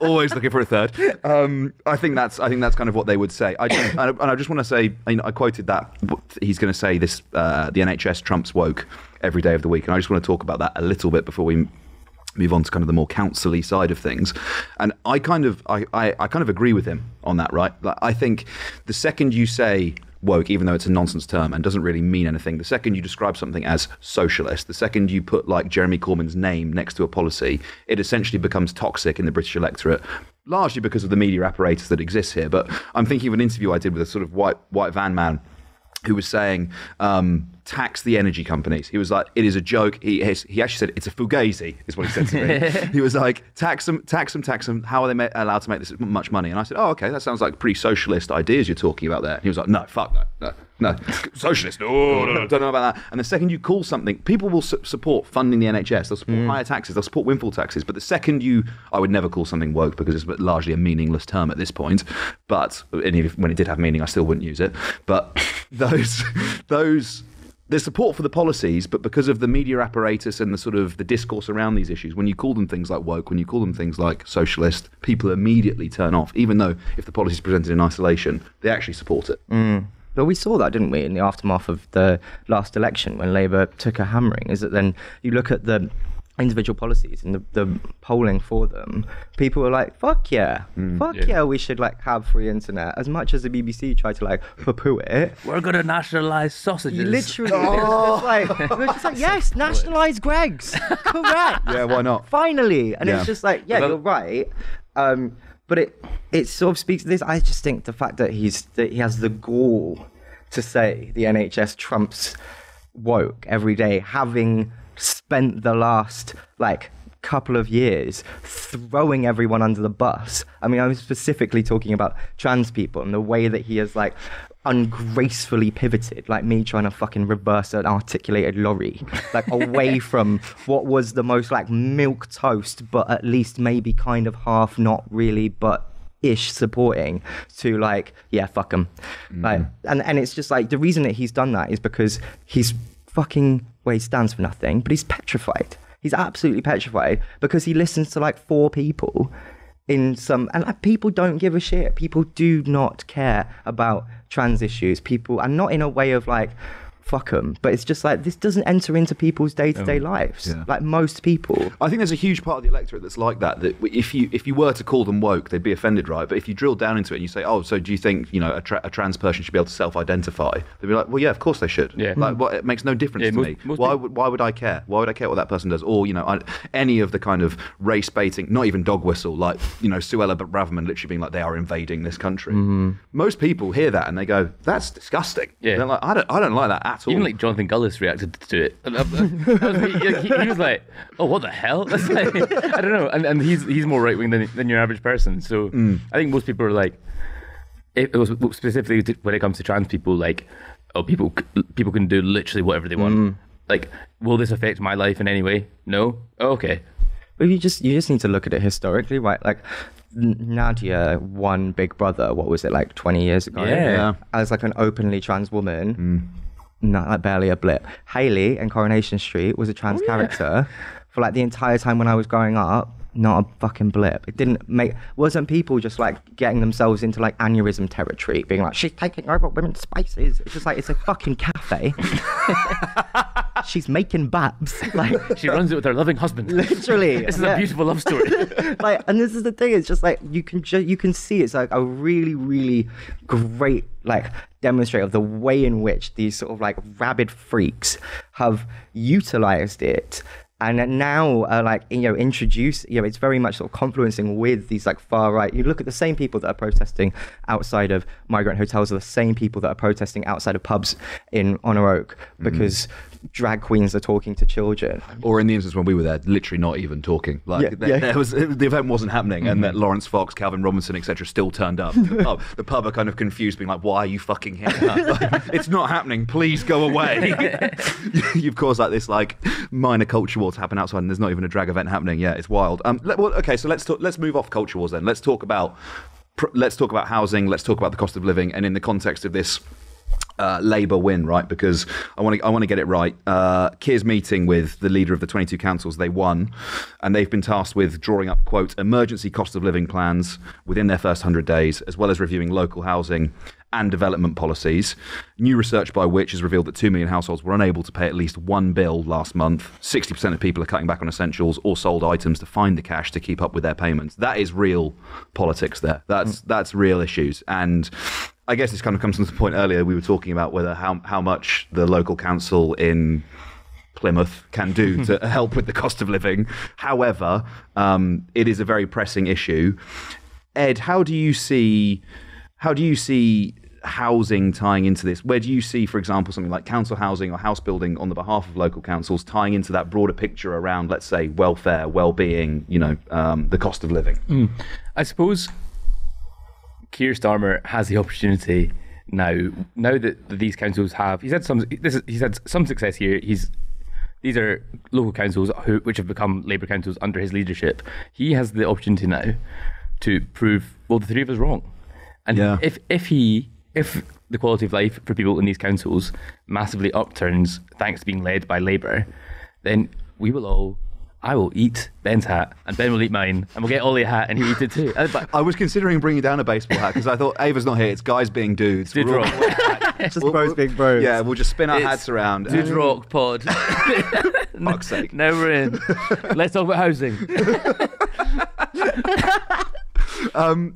always looking for a third. I think that's kind of what they would say. I just want to say, I quoted that he's going to say this: the NHS trumps woke every day of the week, and I just want to talk about that a little bit before we move on to kind of the more council-y side of things. And I kind of agree with him on that, right? Like, I think the second you say woke, even though it's a nonsense term and doesn't really mean anything, the second you describe something as socialist, the second you put like Jeremy Corbyn's name next to a policy, it essentially becomes toxic in the British electorate, largely because of the media apparatus that exists here. But I'm thinking of an interview I did with a sort of white van man who was saying, tax the energy companies. He was like, it is a joke. He actually said, it's a fugazi, is what he said to me. He was like, tax them. How are they allowed to make this much money? And I said, oh, okay, that sounds like pretty socialist ideas you're talking about there. And he was like, no, fuck no. Socialist, no, don't know about that. And the second you call something, people will support funding the NHS. They'll support higher taxes. They'll support windfall taxes. But the second I would never call something woke because it's largely a meaningless term at this point. But when it did have meaning, I still wouldn't use it. But there's support for the policies, but because of the media apparatus and the sort of the discourse around these issues, when you call them things like woke, when you call them things like socialist, people immediately turn off, even though if the policy is presented in isolation, they actually support it. But we saw that, didn't we, in the aftermath of the last election when Labour took a hammering, is that then you look at the individual policies and the polling for them, people were like, fuck yeah, we should like have free internet. As much as the BBC tried to like poo-poo it, we're gonna nationalise sausages. Literally, it was just like yes, nationalise Greggs. Correct. Yeah, why not? Finally. And it's just like, yeah, you're right. But it sort of speaks to this. I just think the fact that he has the gall to say the NHS trumps woke every day, having spent the last like couple of years throwing everyone under the bus. I mean, I was specifically talking about trans people and the way that he has like ungracefully pivoted, like me trying to fucking reverse an articulated lorry, like away from what was the most like milk toast, but at least maybe kind of half, not really, but ish supporting, to like, yeah, fuck him. Like, and it's just like, the reason that he's done that is because he's fucking, well, he stands for nothing, but he's petrified. He's absolutely petrified because he listens to like four people in some, and like, people don't give a shit. People do not care about trans issues. People, and not in a way of like, fuck them, but it's just like, this doesn't enter into people's day-to-day lives. Yeah. Like most people, I think there's a huge part of the electorate that's like that. That if you were to call them woke, they'd be offended, right? But if you drill down into it and you say, oh, so do you think, you know, a trans person should be able to self-identify? They'd be like, well, yeah, of course they should. Yeah. Like, well, it makes no difference to me. Why would I care? Why would I care what that person does? Or, you know, any of the kind of race baiting, not even dog whistle, like, you know, Suella Braverman literally being like, they are invading this country. Mm-hmm. Most people hear that and they go, that's disgusting. Yeah. They're like, I don't like that at all. Even like Jonathan Gullis reacted to it. He was like, "Oh, what the hell?" That's like, I don't know. And he's more right wing than your average person. So I think most people are like, it was specifically when it comes to trans people, like, oh, people can do literally whatever they want. Like, will this affect my life in any way? No. Oh, okay. Well, you just need to look at it historically, right? Like, Nadia won Big Brother. What was it, like 20 years ago? Yeah. As like an openly trans woman. No, like barely a blip. Hayley in Coronation Street was a trans character for like the entire time when I was growing up. Not a fucking blip. It didn't make. Wasn't people just like getting themselves into like aneurysm territory, being like, she's taking over women's spaces? It's just like, it's a fucking cafe. She's making babs. Like, she runs it with her loving husband. Literally, this is a beautiful love story. Like, and this is the thing. It's just like you can see it's like a really, really great like demonstrate of the way in which these sort of like rabid freaks have utilized it. And now, like, you know, it's very much sort of confluencing with these like far right. You look at the same people that are protesting outside of migrant hotels are the same people that are protesting outside of pubs in Honor Oak because drag queens are talking to children. Or in the instance when we were there, literally not even talking. Like, the event wasn't happening, and that Lawrence Fox, Calvin Robinson, etc. still turned up. The pub are kind of confused, being like, "Why are you fucking here? Like, it's not happening. Please go away." You've caused like this like minor culture war to happen outside, and there's not even a drag event happening. Yeah, it's wild. So let's move off culture wars then. Let's talk about housing. Let's talk about the cost of living, and in the context of this Labour win, right? Because I want to get it right. Keir's meeting with the leader of the 22 councils, they won, and they've been tasked with drawing up, quote, emergency cost of living plans within their first 100 days, as well as reviewing local housing and development policies. New research by which has revealed that 2 million households were unable to pay at least one bill last month. 60% of people are cutting back on essentials or sold items to find the cash to keep up with their payments. That is real politics there. That's real issues. And I guess this kind of comes to the point earlier we were talking about whether how much the local council in Plymouth can do to help with the cost of living. However, it is a very pressing issue. Ed, how do you see housing tying into this? Where do you see, for example, something like council housing or house building on the behalf of local councils tying into that broader picture around, let's say, welfare, well-being, you know, the cost of living? I suppose Keir Starmer has the opportunity now that these councils have. He's had some success here. These are local councils which have become Labour councils under his leadership. He has the opportunity now to prove, well, the three of us wrong. And if the quality of life for people in these councils massively upturns thanks to being led by Labour, then I will eat Ben's hat, and Ben will eat mine, and we'll get Ollie a hat, and he'll eat it too. I was considering bringing down a baseball hat because I thought Ava's not here. It's guys being dudes. Dude rock. Bros being bros. Yeah, we'll just spin our hats around. Dude rock pod. Fuck's sake. Now we're in. Let's talk about housing.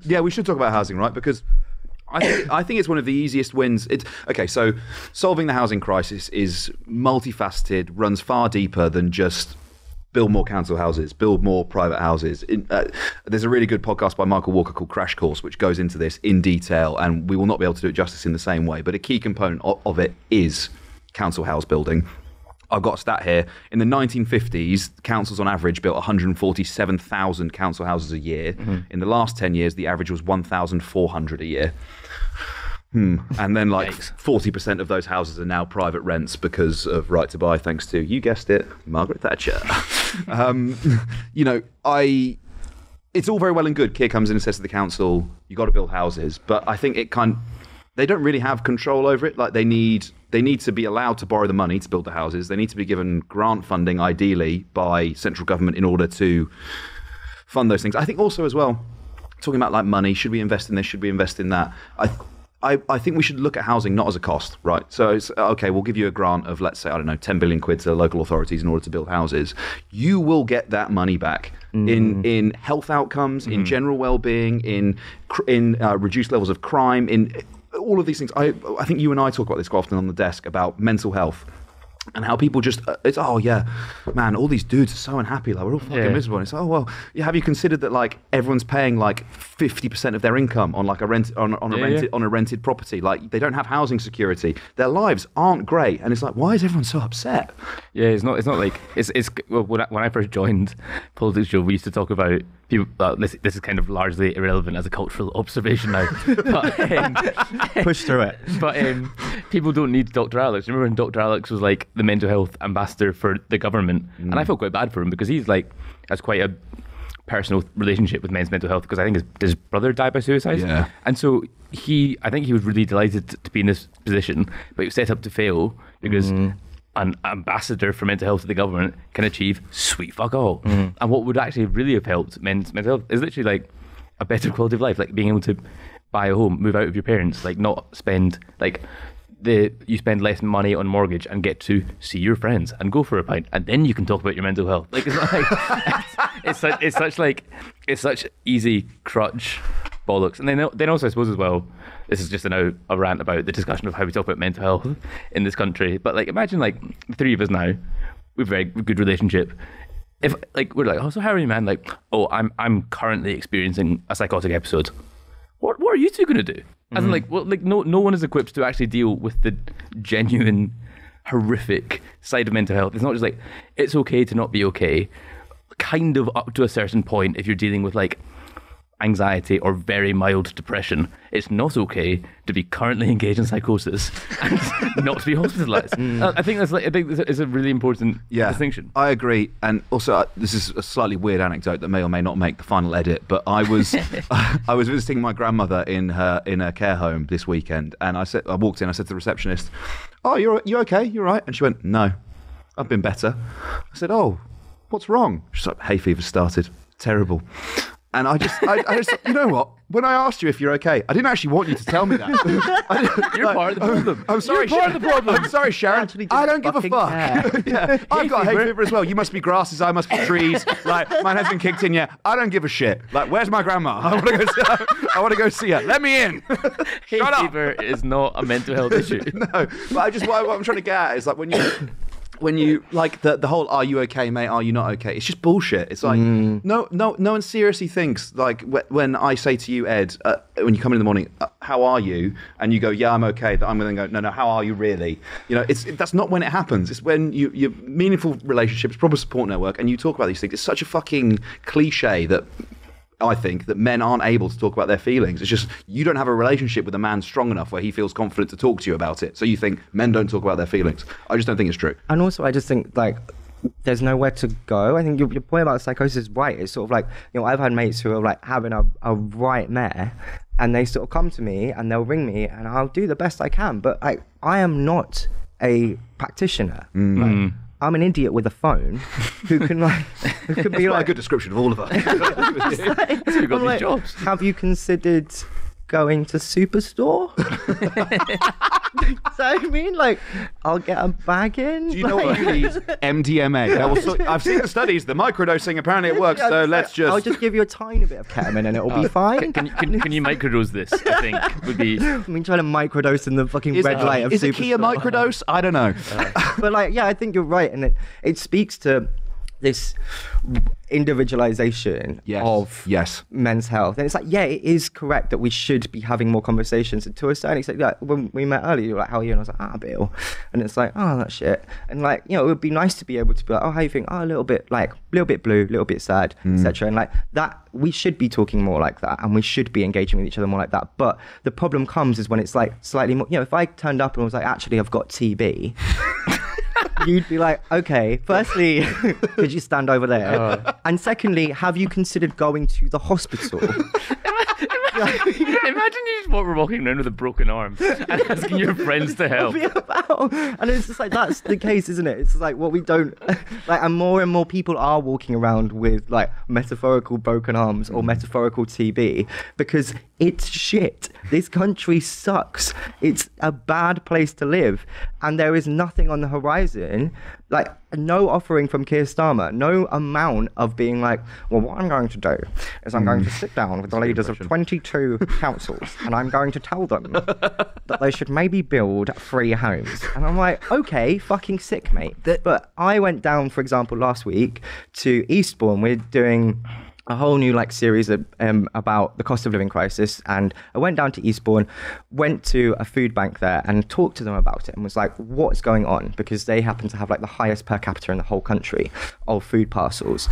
We should talk about housing, right? Because I think it's one of the easiest wins. So solving the housing crisis is multifaceted, runs far deeper than just build more council houses, build more private houses. There's a really good podcast by Michael Walker called Crash Course, which goes into this in detail, and we will not be able to do it justice in the same way. But a key component of it is council house building. I've got a stat here. In the 1950s, councils on average built 147,000 council houses a year. In the last 10 years, the average was 1,400 a year. And then like 40% of those houses are now private rents because of right to buy, thanks to, you guessed it, Margaret Thatcher. It's all very well and good. Keir comes in and says to the council, you got to build houses. But I think they don't really have control over it. Like they need to be allowed to borrow the money to build the houses. They need to be given grant funding, ideally, by central government in order to fund those things. I think also as well, talking about like money, should we invest in this? Should we invest in that? I think we should look at housing not as a cost, right? So it's, okay, we'll give you a grant of, let's say, I don't know, 10 billion quid to the local authorities in order to build houses. You will get that money back in health outcomes, in general well-being, in reduced levels of crime, in all of these things. I think you and I talk about this quite often on the desk about mental health. And how people just, it's, oh yeah, man, all these dudes are so unhappy, like we're all fucking miserable. And it's, oh well, have you considered that like everyone's paying like 50% of their income on like a rent on a rented property? Like they don't have housing security. Their lives aren't great. And it's like, why is everyone so upset? Yeah, it's not like it's well, when I first joined politics, we used to talk about people. This is kind of largely irrelevant as a cultural observation now. But, push through it. But people don't need Dr. Alex. Remember when Dr. Alex was like the mental health ambassador for the government, and I feel quite bad for him because he's like has quite a personal relationship with men's mental health because I think his brother died by suicide, and so I think he was really delighted to be in this position, but he was set up to fail because an ambassador for mental health to the government can achieve sweet fuck all, and what would actually really have helped men's mental health is literally like a better quality of life, like being able to buy a home, move out of your parents, like not spend like you spend less money on mortgage and get to see your friends and go for a pint, and then you can talk about your mental health. Like it's not like it's such easy crutch bollocks. And then also I suppose as well, this is just a rant about the discussion of how we talk about mental health in this country. But like imagine like the three of us now, we've a very good relationship. If like we're like, oh so how are you, man? Like, oh I'm currently experiencing a psychotic episode. What are you two gonna do? As in, like, well, like no one is equipped to actually deal with the genuine, horrific side of mental health. It's not just like, it's okay to not be okay, kind of up to a certain point if you're dealing with, like, anxiety or very mild depression. It's not okay to be currently engaged in psychosis and not to be hospitalised. I think it's a really important distinction. I agree, and also this is a slightly weird anecdote that may or may not make the final edit. But I was I was visiting my grandmother in her care home this weekend, and I walked in. I said to the receptionist, "Oh, you okay? You're right?" And she went, "No, I've been better." I said, "Oh, what's wrong?" She's like, "Hay fever started. Terrible." And I just, you know what? When I asked you if you're okay, I didn't actually want you to tell me that. You're part of the problem. I'm sorry, you're part of the problem. I'm sorry, Sharon. I don't give a fuck. I've got hay fever as well. You must be grasses. I must be trees. Like mine has been kicked in. Yeah, I don't give a shit. Like, where's my grandma? I want to go see her. Let me in. Hay fever is not a mental health issue. No, but what I'm trying to get at is like when you like the whole "Are you okay, mate? Are you not okay?" It's just bullshit. It's like no one seriously thinks like when I say to you, Ed, when you come in the morning, "How are you?" and you go, "Yeah, I'm okay." That I'm going to go, "No, how are you really?" You know, that's not when it happens. It's when your meaningful relationships, proper support network, and you talk about these things. It's such a fucking cliche that. I think that men aren't able to talk about their feelings. It's just you don't have a relationship with a man strong enough where he feels confident to talk to you about it. So you think men don't talk about their feelings. I just don't think it's true. And also I just think like there's nowhere to go. I think your point about psychosis is right. It's sort of like, you know, I've had mates who are like having a right mare, and they sort of come to me and they'll ring me and I'll do the best I can. But I am not a practitioner. Like, I'm an idiot with a phone who can be like a good description of all of us. We've got these jobs. Have you considered going to Superstore? So I mean, like, I'll get a bag in. Do you know what it is? MDMA. I've seen the studies. The microdosing, apparently it works. So let's just. I'll just give you a tiny bit of ketamine and it'll be fine. Can you microdose this? I think would be. I mean, trying to microdose in the fucking red light of Superstore. Is it Kia microdose? I don't know. But like, yeah, I think you're right, and it speaks to this individualization of men's health. And it's like, yeah, it is correct that we should be having more conversations. And to a certain extent, like when we met earlier, you were like, "How are you?" And I was like, "Ah, Bill." And it's like, oh, that shit. And like, you know, it would be nice to be able to be like, "Oh, how you think?" "Oh, a little bit like, a little bit blue, a little bit sad," etc. And like that, we should be talking more like that, and we should be engaging with each other more like that. But the problem comes is when it's like slightly more, you know, if I turned up and was like, "Actually, I've got TB." You'd be like, "Okay, firstly, could you stand over there? And secondly, have you considered going to the hospital?" Imagine you just walking around with a broken arm and asking your friends to help. And it's just like, that's the case, isn't it? It's like what we don't like, and more people are walking around with like metaphorical broken arms or metaphorical TB because it's shit. This country sucks. It's a bad place to live, and there is nothing on the horizon. Like, no offering from Keir Starmer, no amount of being like, well, what I'm going to do is I'm going to sit down with the leaders of 22 councils and I'm going to tell them that they should maybe build free homes. And I'm like, okay, fucking sick, mate. But I went down, for example, last week to Eastbourne. We're doing a whole new like series of, about the cost of living crisis, and I went down to Eastbourne, went to a food bank there and talked to them about it and was like, what's going on? Because they happen to have like the highest per capita in the whole country of food parcels.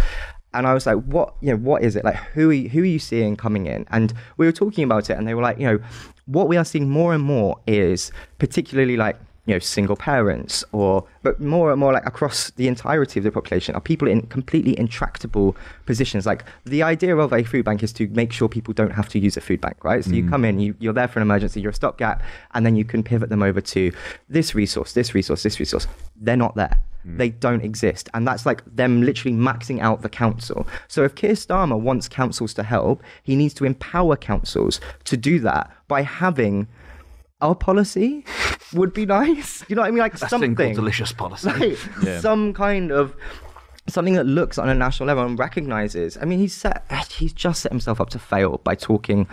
And I was like, what, you know, what is it? Like, who are you seeing coming in? And we were talking about it and they were like, you know, what we are seeing more and more is particularly like, you know, single parents, or but more and more like across the entirety of the population are people in completely intractable positions. Like, the idea of a food bank is to make sure people don't have to use a food bank, right? So you come in, you're there for an emergency, you're a stopgap, and then you can pivot them over to this resource, this resource, this resource. They're not there. They don't exist. And that's like them literally maxing out the council. So if Keir Starmer wants councils to help, he needs to empower councils to do that by having our policy would be nice. You know what I mean? Like, something delicious policy. Like, some kind of something that looks on a national level and recognizes. I mean, he's just set himself up to fail by talking,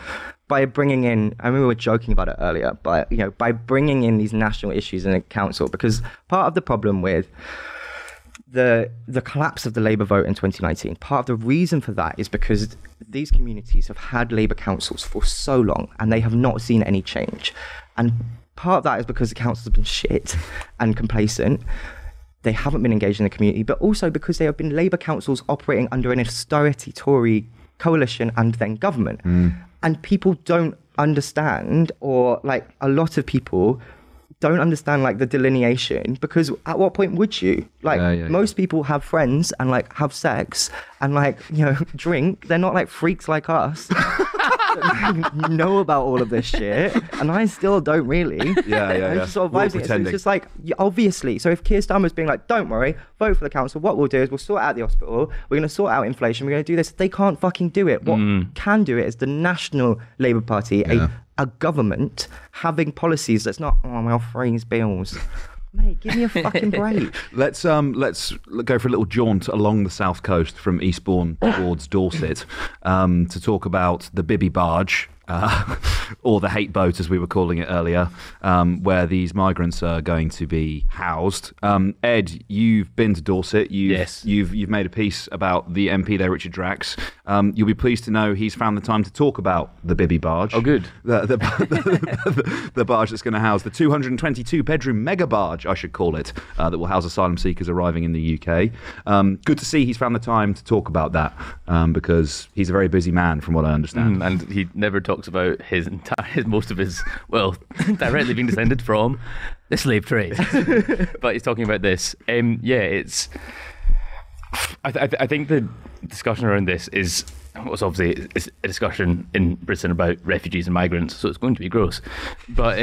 by bringing in, I mean, we were joking about it earlier, but, you know, by bringing in these national issues in a council, because part of the problem with the collapse of the Labour vote in 2019, part of the reason for that is because these communities have had Labour councils for so long and they have not seen any change. And part of that is because the councils have been shit and complacent. They haven't been engaged in the community, but also because they have been Labour councils operating under an austerity Tory coalition and then government. And people don't understand, or like a lot of people don't understand like the delineation, because at what point would you? Like, most people have friends and like have sex and like, you know, drink. They're not like freaks like us. Know about all of this shit, and I still don't really. Sort of it. So it's just like, obviously. So if Keir Starmer's being like, don't worry, vote for the council, what we'll do is we'll sort out the hospital, we're going to sort out inflation, we're going to do this. They can't fucking do it. What can do it is the National Labour Party, a government having policies that's not, oh, I'll freeze bills. Mate, give me a fucking break. Let's go for a little jaunt along the south coast from Eastbourne towards Dorset to talk about the Bibby Barge, or the hate boat as we were calling it earlier, where these migrants are going to be housed. Ed, you've been to Dorset. You've made a piece about the MP there, Richard Drax. You'll be pleased to know he's found the time to talk about the Bibby Barge. Oh, good. The barge that's going to house the 222-bedroom mega barge, I should call it, that will house asylum seekers arriving in the UK. Good to see he's found the time to talk about that, because he's a very busy man, from what I understand. And he never talks about his entire, most of his, well, directly being descended from the slave trade. But he's talking about this. It's. I think the discussion around this is, was obviously it's a discussion in Britain about refugees and migrants, so it's going to be gross. But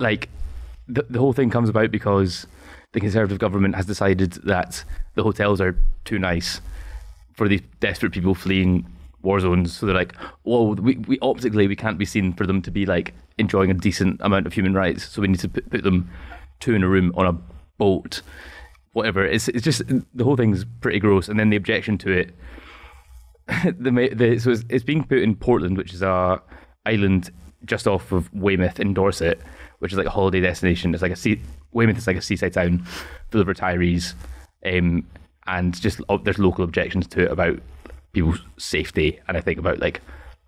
like the whole thing comes about because the Conservative government has decided that the hotels are too nice for these desperate people fleeing war zones, so they're like, well, we optically we can't be seen for them to be like enjoying a decent amount of human rights, so we need to put them two in a room on a boat, whatever. It's just, the whole thing's pretty gross. And then the objection to it, so it's being put in Portland, which is a island just off of Weymouth in Dorset, which is like a holiday destination. It's like Weymouth is like a seaside town full of retirees, and just there's local objections to it about people's safety, and I think about, like,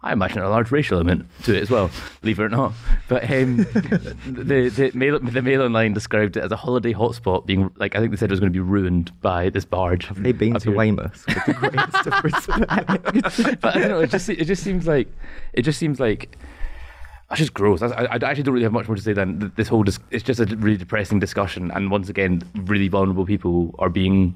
I imagine a large racial element to it as well, believe it or not. But the Mail Online described it as a holiday hotspot, being like, I think they said it was going to be ruined by this barge. Have they been to Weymouth? But I don't know. It just seems like it's just gross. I actually don't really have much more to say than this whole. It's just a really depressing discussion, and once again, really vulnerable people are being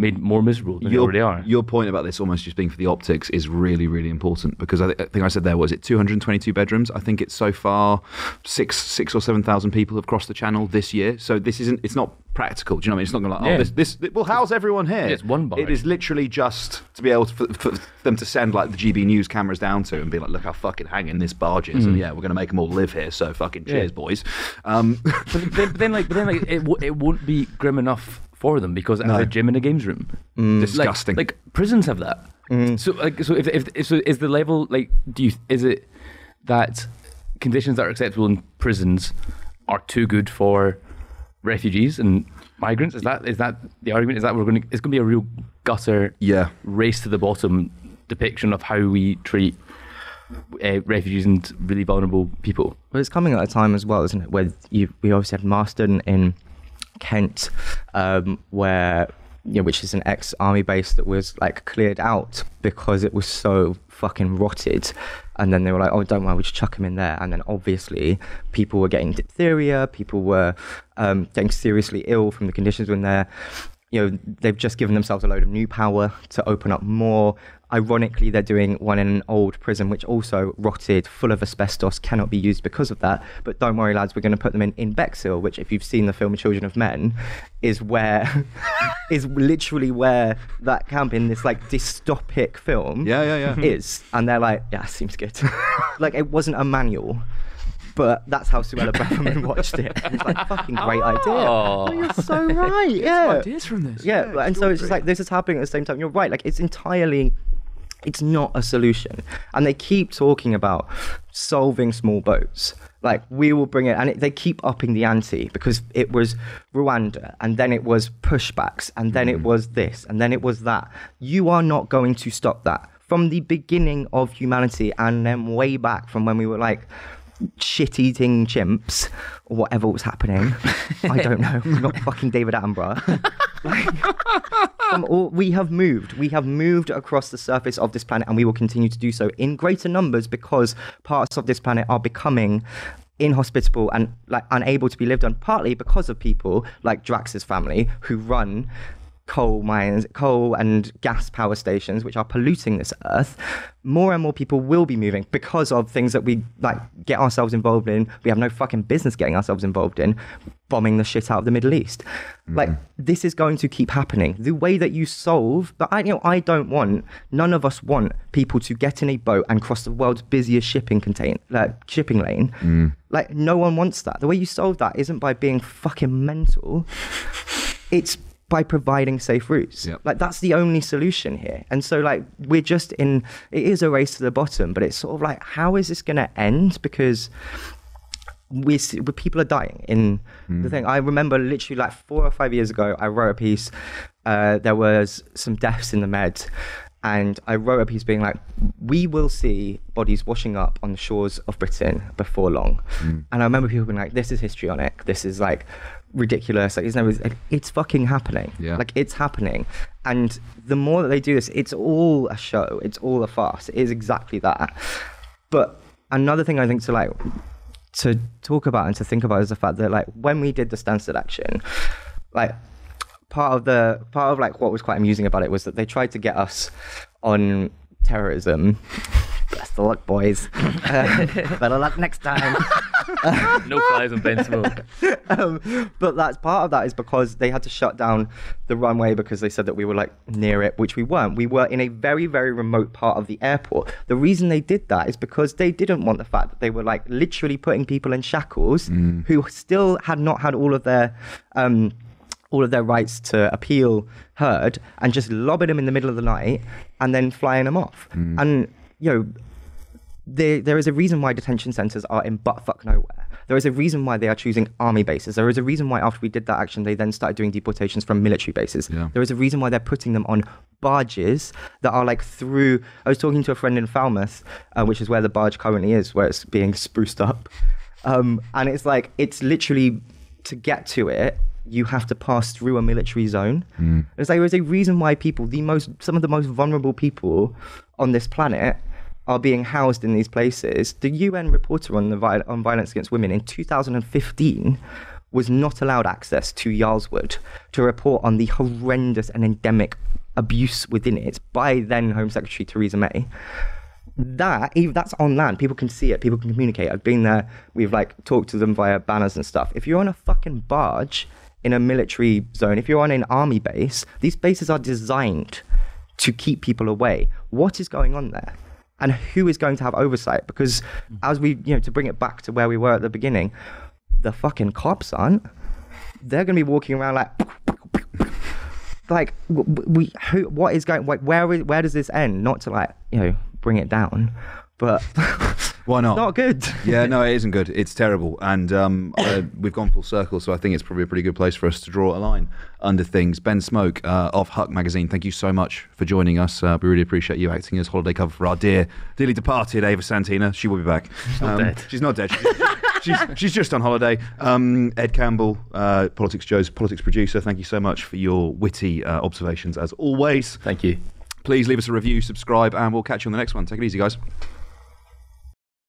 made more miserable than they already are. Your point about this almost just being for the optics is really, really important, because I think I said there, was it 222 bedrooms? I think it's so far six or 7,000 people have crossed the channel this year. So this isn't, it's not practical. Do you know what I mean? It's not going to like, this will house everyone here. It's one bar. It is literally just to be able to, for them to send like the GB News cameras down to and be like, look how fucking hanging this barge is. Mm. And yeah, we're going to make them all live here. So fucking cheers, boys. But then it won't be grim enough for them, because it has a gym and a games room. Disgusting. Like prisons have that. So is the level, like, is it that conditions that are acceptable in prisons are too good for refugees and migrants? Is that the argument? Is that it's going to be a real gutter race to the bottom depiction of how we treat refugees and really vulnerable people? Well, it's coming at a time as well, isn't it, where we obviously have Marston in Kent, where, you know, which is an ex-army base that was like cleared out because it was so fucking rotted, and then they were like, oh, don't worry, we just chuck him in there. And then obviously people were getting diphtheria, people were getting seriously ill from the conditions when they're, you know, they've just given themselves a load of new power to open up more. Ironically, they're doing one in an old prison, which also rotted, full of asbestos, cannot be used because of that. But don't worry, lads, we're going to put them in Bexhill, which, if you've seen the film Children of Men, is where, is literally where that camp in this like dystopic film is. And they're like, yeah, seems good. Like, it wasn't a manual. But that's how Suella Braverman watched it. It's like, fucking great idea. Oh, you're so right. Yeah, ideas from this. Yeah, and so it's just like, this is happening at the same time. You're right. Like, it's entirely, it's not a solution. And they keep talking about solving small boats. Like, we will bring it, and they keep upping the ante, because it was Rwanda, and then it was pushbacks, and then it was this, and then it was that. You are not going to stop that from the beginning of humanity, and then way back from when we were like shit-eating chimps, or whatever was happening. I don't know. I'm not fucking David Attenborough. We have moved across the surface of this planet, and we will continue to do so in greater numbers, because parts of this planet are becoming inhospitable and like unable to be lived on, partly because of people like Drax's family who run coal mines, coal and gas power stations, which are polluting this earth. More and more people will be moving because of things that we like get ourselves involved in. We have no fucking business getting ourselves involved in, bombing the shit out of the Middle East. Like, this is going to keep happening. The way that you solve, but I don't want, none of us want people to get in a boat and cross the world's busiest shipping lane. Like, no one wants that. The way you solve that isn't by being fucking mental. It's by providing safe routes. Like, that's the only solution here. And so, like, we're just in, it is a race to the bottom, but it's sort of like, how is this going to end? Because people are dying in the thing. I remember literally like 4 or 5 years ago, I wrote a piece, there was some deaths in the Med, and I wrote a piece being like, we will see bodies washing up on the shores of Britain before long. And I remember people being like, this is histrionic, this is like ridiculous, like, it's fucking happening. Like, it's happening. And the more that they do this, it's all a show, it's all a farce, it is exactly that. But another thing I think to like to talk about and to think about is the fact that, like, when we did the Stansted action, like, part of like what was quite amusing about it was that they tried to get us on terrorism. Best of luck, boys. Better luck next time. No flies on Ben Smoke. But that's part of that is because they had to shut down the runway because they said that we were like near it, which we weren't. We were in a very, very remote part of the airport. The reason they did that is because they didn't want the fact that they were like literally putting people in shackles who still had not had all of their rights to appeal heard, and just lobbing them in the middle of the night and then flying them off. And, you know, there is a reason why detention centres are in buttfuck nowhere. There is a reason why they are choosing army bases. There is a reason why after we did that action, they then started doing deportations from military bases. There is a reason why they're putting them on barges that are like through... I was talking to a friend in Falmouth, which is where the barge currently is, where it's being spruced up. And it's like, it's literally, to get to it, you have to pass through a military zone. It's like, there's a reason why people, some of the most vulnerable people on this planet are being housed in these places. The UN reporter on violence against women in 2015 was not allowed access to Yarlswood to report on the horrendous and endemic abuse within it by then Home Secretary Theresa May. That's on land. People can see it. People can communicate. I've been there. We've like talked to them via banners and stuff. If you're on a fucking barge in a military zone, if you're on an army base, these bases are designed to keep people away. What is going on there? And who is going to have oversight? Because as we, you know, to bring it back to where we were at the beginning, the fucking cops aren't. They're going to be walking around like... Like, what is going... Like, where does this end? Not to like, you know, bring it down, but... Why not? It's not good. Yeah, no, it isn't good. It's terrible. And we've gone full circle, so I think it's probably a pretty good place for us to draw a line under things. Ben Smoke of Huck Magazine, thank you so much for joining us. We really appreciate you acting as holiday cover for our dearly departed Ava Santina. She will be back. She's not dead. She's not dead. She's just on holiday. Ed Campbell, Politics Joe's politics producer, thank you so much for your witty observations as always. Thank you. Please leave us a review, subscribe, and we'll catch you on the next one. Take it easy, guys.